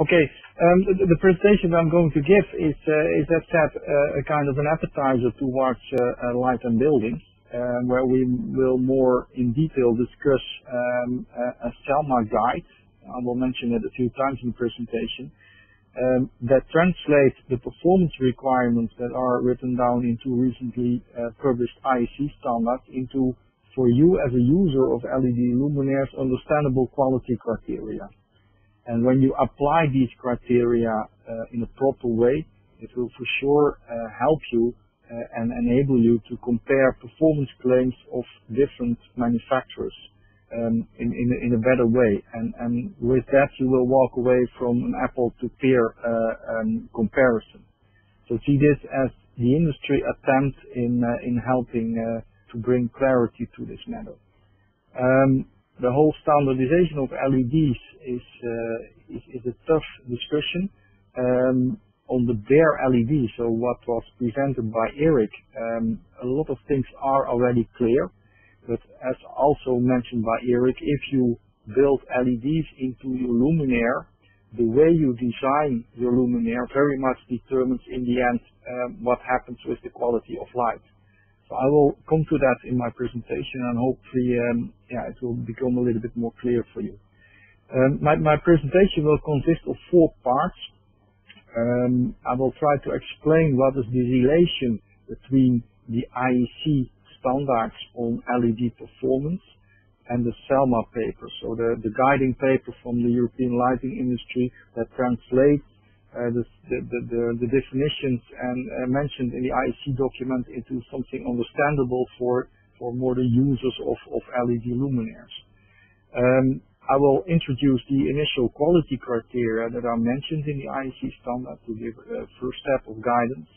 Okay, the presentation I'm going to give is as said, a kind of an appetizer towards light and buildings, where we will more in detail discuss a Selma guide. I will mention it a few times in the presentation. That translates the performance requirements that are written down into recently published IEC standards into, for you as a user of LED luminaires, understandable quality criteria. And when you apply these criteria in a proper way, it will for sure help you and enable you to compare performance claims of different manufacturers in a better way, and with that you will walk away from an apple to pear comparison. So see this as the industry attempt in helping to bring clarity to this matter. The whole standardization of LEDs is a tough discussion on the bare LED. So what was presented by Eric, a lot of things are already clear. But as also mentioned by Eric, if you build LEDs into your luminaire, the way you design your luminaire very much determines in the end what happens with the quality of light. So I will come to that in my presentation, and hopefully it will become a little bit more clear for you. My presentation will consist of four parts. I will try to explain what is the relation between the IEC standards on LED performance and the Selma paper, so the guiding paper from the European lighting industry that translates the definitions and mentioned in the IEC document into something understandable for more the users of LED luminaires. I will introduce the initial quality criteria that are mentioned in the IEC standard to give a first step of guidance.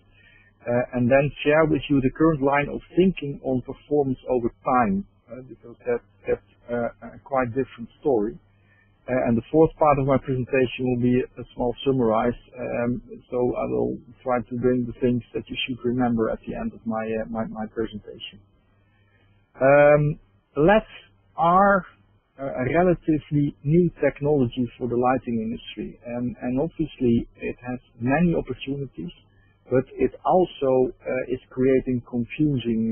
And then share with you the current line of thinking on performance over time, because that's a quite different story. And the fourth part of my presentation will be a small summarize, so I will try to bring the things that you should remember at the end of my my presentation. LEDs are a relatively new technology for the lighting industry, and obviously it has many opportunities. But it also is creating confusion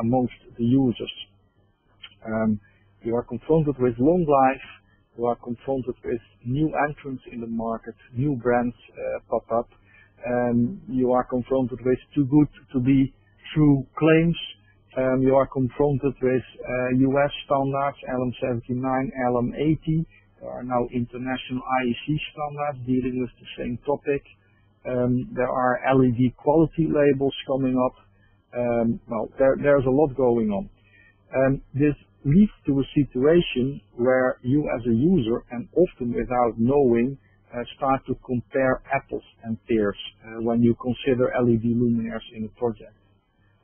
amongst the users. You are confronted with long life, you are confronted with new entrants in the market, new brands pop up, you are confronted with too good to be true claims, you are confronted with US standards, LM79, LM80, there are now international IEC standards dealing with the same topic. There are LED quality labels coming up. Well, there's a lot going on. This leads to a situation where you as a user, and often without knowing, start to compare apples and pears when you consider LED luminaires in a project.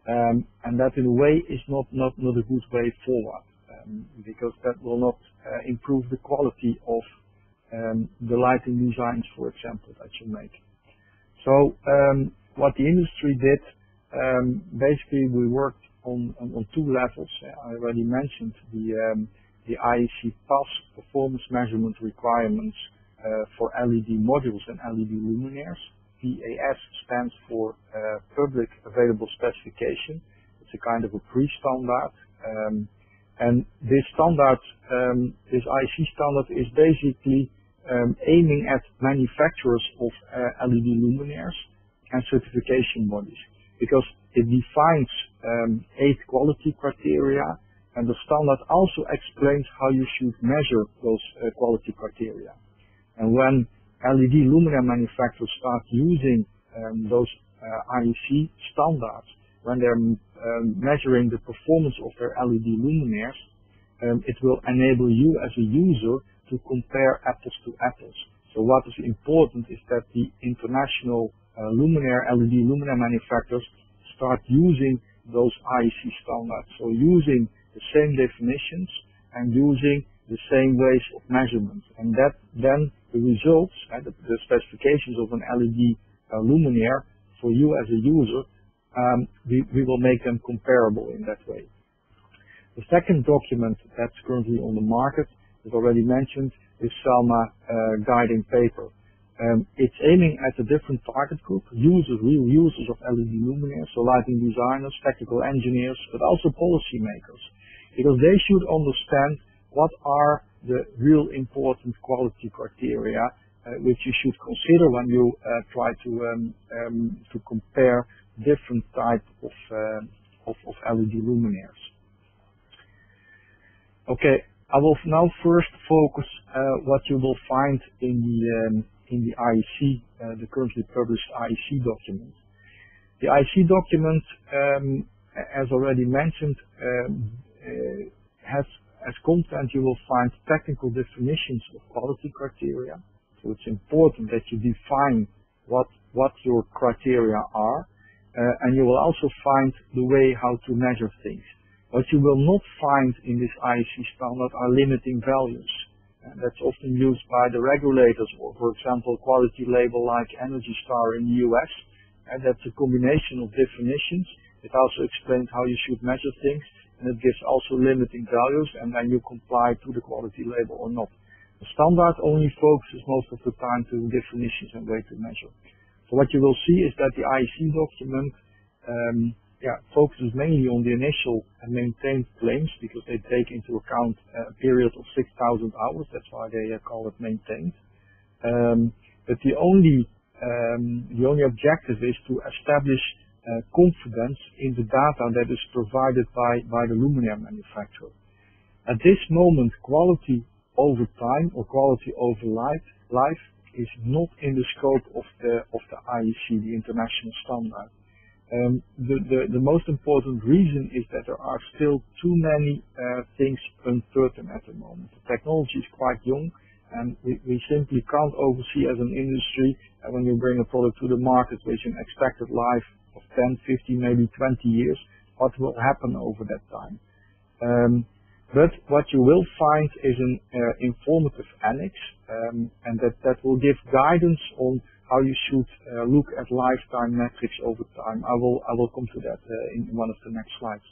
And that in a way is not a good way forward, because that will not improve the quality of the lighting designs, for example, that you make. So what the industry did, basically we worked on two levels. I already mentioned the IEC PAS performance measurement requirements for LED modules and LED luminaires. PAS stands for Public Available Specification. It's a kind of a pre-standard. And this standard, this IEC standard is basically aiming at manufacturers of LED luminaires and certification bodies, because it defines 8 quality criteria, and the standard also explains how you should measure those quality criteria. And when LED luminaire manufacturers start using those IEC standards, when they're measuring the performance of their LED luminaires, it will enable you as a user to compare apples to apples. So what is important is that the international LED luminaire manufacturers start using those IEC standards. So using the same definitions and using the same ways of measurement. And that then the results, the specifications of an LED luminaire for you as a user, we will make them comparable in that way. The second document that's currently on the market, as already mentioned, is Selma guiding paper. It's aiming at a different target group, users, real users of LED luminaires, so lighting designers, technical engineers, but also policy makers, because they should understand what are the real important quality criteria which you should consider when you try to compare different type of LED luminaires. Okay, I will now first focus what you will find in the IEC, the currently published IEC document. The IEC document, as already mentioned, has as content you will find technical definitions of quality criteria. So it's important that you define what your criteria are, and you will also find the way how to measure things. What you will not find in this IEC standard are limiting values. And that's often used by the regulators, or for example, quality label like Energy Star in the US. And that's a combination of definitions. It also explains how you should measure things, and it gives also limiting values, and then you comply to the quality label or not. The standard only focuses most of the time to definitions and way to measure. So what you will see is that the IEC document focuses mainly on the initial and maintained claims, because they take into account a period of 6,000 hours. That's why they call it maintained. But the only objective is to establish confidence in the data that is provided by the luminaire manufacturer. At this moment, quality over time or quality over life is not in the scope of the IEC, the international standard. The most important reason is that there are still too many things uncertain at the moment. The technology is quite young, and we simply can't oversee as an industry when you bring a product to the market with an expected life of 10, 15, maybe 20 years, what will happen over that time. But what you will find is an informative annex, and that will give guidance on how you should look at lifetime metrics over time. I will come to that in one of the next slides.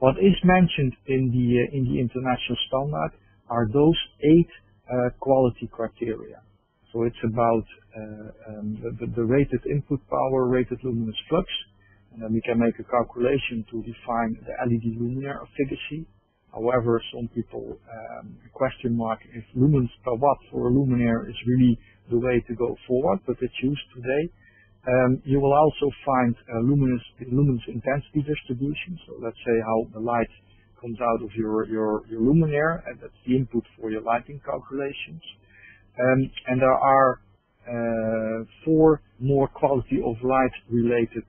What is mentioned in the international standard are those 8 quality criteria. So it's about the rated input power, rated luminous flux, and then we can make a calculation to define the LED luminaire efficacy. However, some people question mark if lumens per watt for a luminaire is really the way to go forward, but it's used today. You will also find luminous intensity distribution. So let's say how the light comes out of your luminaire, and that's the input for your lighting calculations. And there are 4 more quality of light related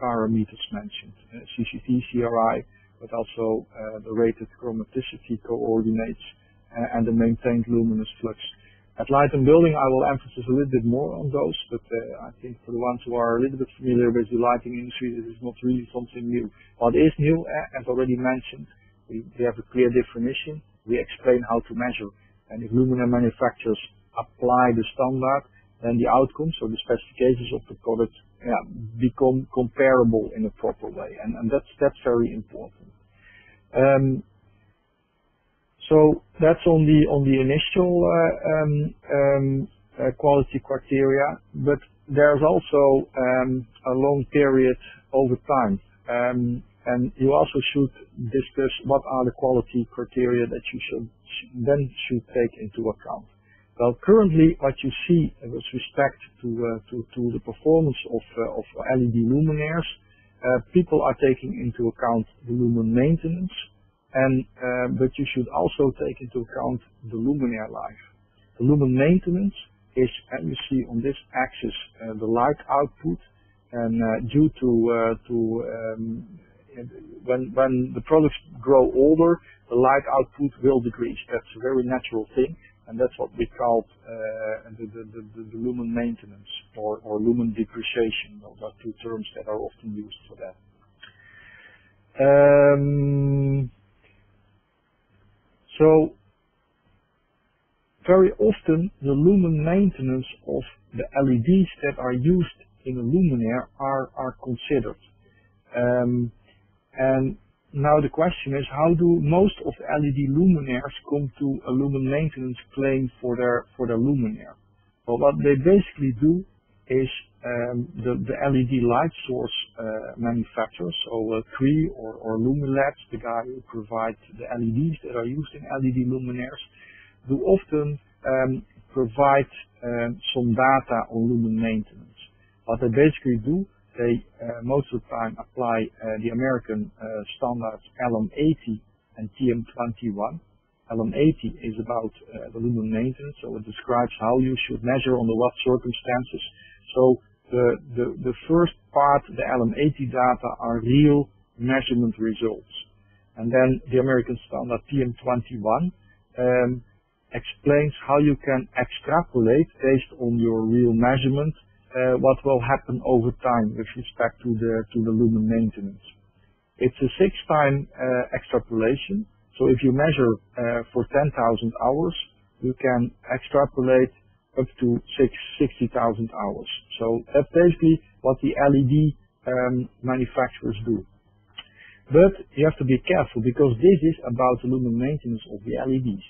parameters mentioned. CCT, CRI, but also the rated chromaticity coordinates and the maintained luminous flux. At Light and Building, I will emphasize a little bit more on those, but I think for the ones who are a little bit familiar with the lighting industry, this is not really something new. What is new, as already mentioned, we have a clear definition. We explain how to measure. And if luminaire manufacturers apply the standard, then the outcomes or the specifications of the product become comparable in a proper way. And that's very important. So that's on the initial quality criteria, but there's also a long period over time. And you also should discuss what are the quality criteria that you should take into account. Well, currently what you see with respect to the performance of LED luminaires, people are taking into account the lumen maintenance, and but you should also take into account the luminaire life. The lumen maintenance is, as you see on this axis, the light output, and due to when the products grow older, the light output will decrease. That's a very natural thing, and that's what we call the lumen maintenance or lumen depreciation. Those are 2 terms that are often used for that. So very often the lumen maintenance of the LEDs that are used in a luminaire are considered. And Now the question is, how do most of the LED luminaires come to a lumen maintenance claim for their luminaire? Well, what they basically do is the LED light source manufacturers, so Cree or Lumileds, the guy who provides the LEDs that are used in LED luminaires, do often provide some data on lumen maintenance. What they basically do, they most of the time apply the American standards LM80 and TM21. LM80 is about the lumen maintenance, so it describes how you should measure under what circumstances. So the first part, the LM80 data, are real measurement results. And then the American standard TM21 explains how you can extrapolate based on your real measurement what will happen over time with respect to the lumen maintenance. It's a 6-time extrapolation. So if you measure for 10,000 hours, you can extrapolate up to 60,000 hours. So that's basically what the LED manufacturers do. But you have to be careful, because this is about the lumen maintenance of the LEDs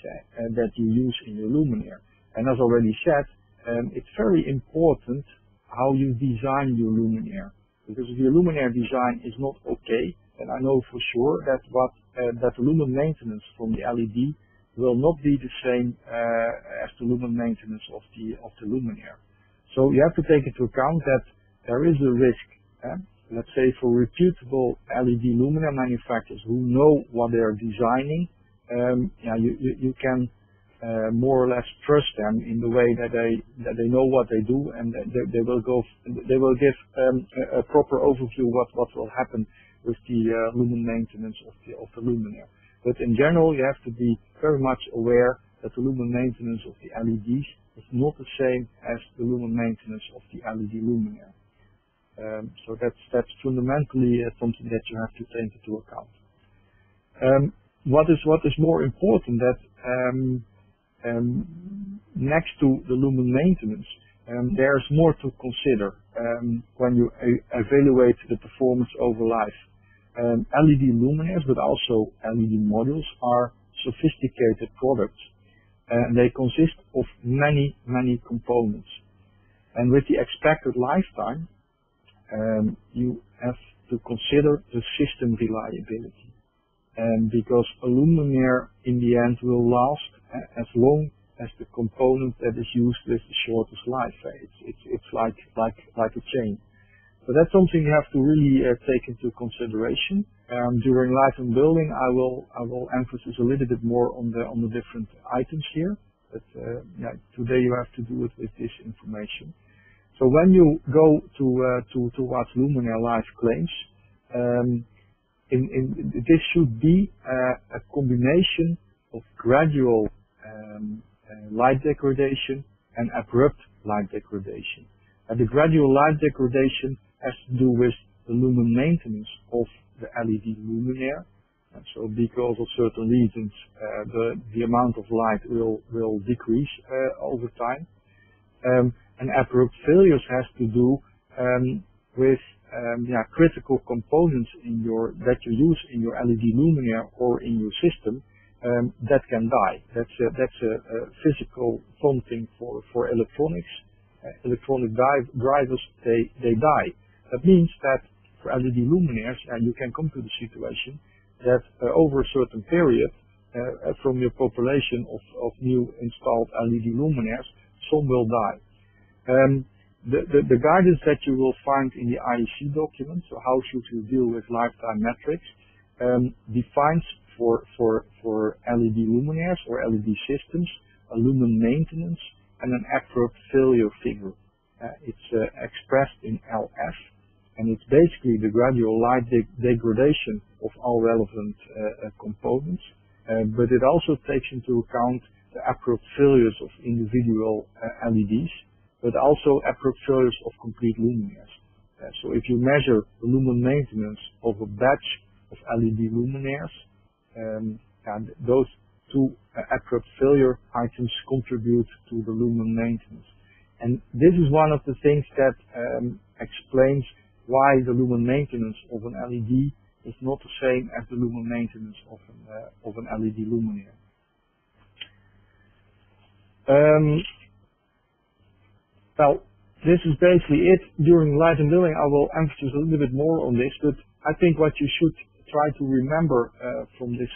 that you use in your luminaire. And as already said, it's very important how you design your luminaire, because if your luminaire design is not okay, then I know for sure that the lumen maintenance from the LED will not be the same as the lumen maintenance of the luminaire. So you have to take into account that there is a risk. Let's say for reputable LED luminaire manufacturers who know what they are designing, you can more or less trust them in the way that they know what they do, and they will give a proper overview what will happen with the lumen maintenance of the luminaire. But in general, you have to be very much aware that the lumen maintenance of the LEDs is not the same as the lumen maintenance of the LED luminaire. So that's fundamentally something that you have to take into account. What is more important, that next to the lumen maintenance, there's more to consider when you evaluate the performance over life. LED luminaires, but also LED modules, are sophisticated products. They consist of many components. And with the expected lifetime, you have to consider the system reliability. Because a luminaire in the end will last as long as the component that is used with the shortest life. It's like a chain. So that's something you have to really take into consideration. During life and building, I will emphasize a little bit more on the different items here. But today you have to do it with this information. So when you go towards luminaire life claims, this should be a combination of gradual light degradation and abrupt light degradation. And the gradual light degradation has to do with the lumen maintenance of the LED luminaire. And so because of certain reasons, the amount of light will decrease over time. And abrupt failures has to do with critical components that you use in your LED luminaire or in your system that can die. That's a physical fun thing for electronics. Electronic drivers, they die. That means that for LED luminaires, you can come to the situation that over a certain period from your population of new installed LED luminaires, some will die. The guidance that you will find in the IEC document, so how should you deal with lifetime metrics, defines for LED luminaires or LED systems a lumen maintenance and an abrupt failure figure. It's expressed in LF, and it's basically the gradual light degradation of all relevant components, but it also takes into account the abrupt failures of individual LEDs, but also abrupt failures of complete luminaires. So if you measure the lumen maintenance of a batch of LED luminaires, and those two abrupt failure items contribute to the lumen maintenance. And this is one of the things that explains why the lumen maintenance of an LED is not the same as the lumen maintenance of an LED luminaire. Well, this is basically it. During light and building, I will emphasize a little bit more on this, but I think what you should try to remember from this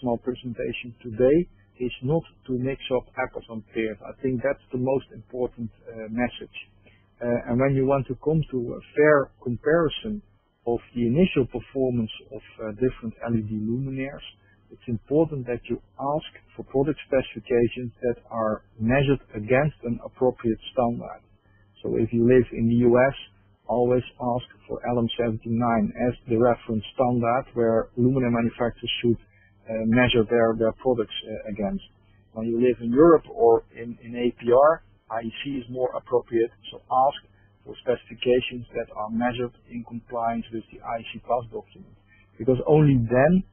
small presentation today is not to mix up apples and pears. I think that's the most important message. And when you want to come to a fair comparison of the initial performance of different LED luminaires, it's important that you ask for product specifications that are measured against an appropriate standard. So if you live in the US, always ask for LM79 as the reference standard where luminaire manufacturers should measure their products against. When you live in Europe or in APR, IEC is more appropriate, so ask for specifications that are measured in compliance with the IEC class document. Because only then,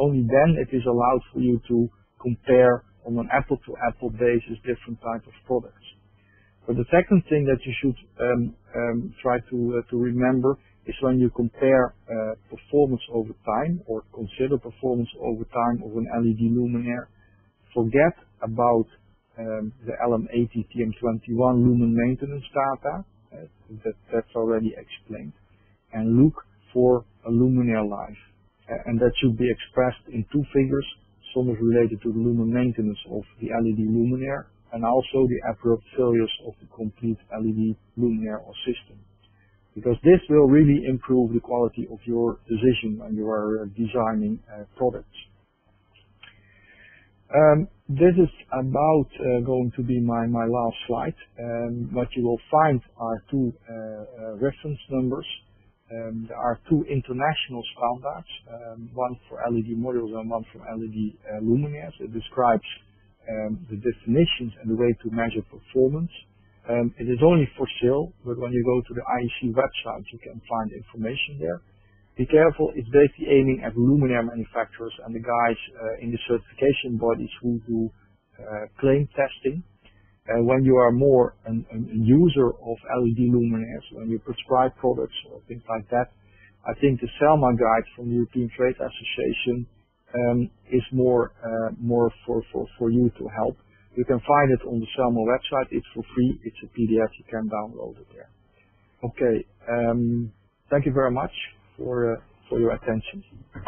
only then it is allowed for you to compare on an apple-to-apple basis different types of products. But the second thing that you should try to remember is when you compare performance over time or consider performance over time of an LED luminaire, forget about the LM80 TM21 lumen maintenance data, that's already explained, and look for a luminaire life. And that should be expressed in two figures, some is related to the lumen maintenance of the LED luminaire, and also the abrupt failures of the complete LED luminaire or system. Because this will really improve the quality of your decision when you are designing products. This is about going to be my last slide. What you will find are two reference numbers. There are two international standards, one for LED modules and one for LED luminaires. It describes the definitions and the way to measure performance. It is only for sale, but when you go to the IEC website, you can find information there. Be careful, it's basically aiming at luminaire manufacturers and the guys in the certification bodies who do claim testing. When you are more a user of LED luminaires, when you prescribe products or things like that, I think the Selma guide from the European Trade Association is more for you to help. You can find it on the Selma website. It's for free. It's a PDF. You can download it there. Okay. Thank you very much for your attention.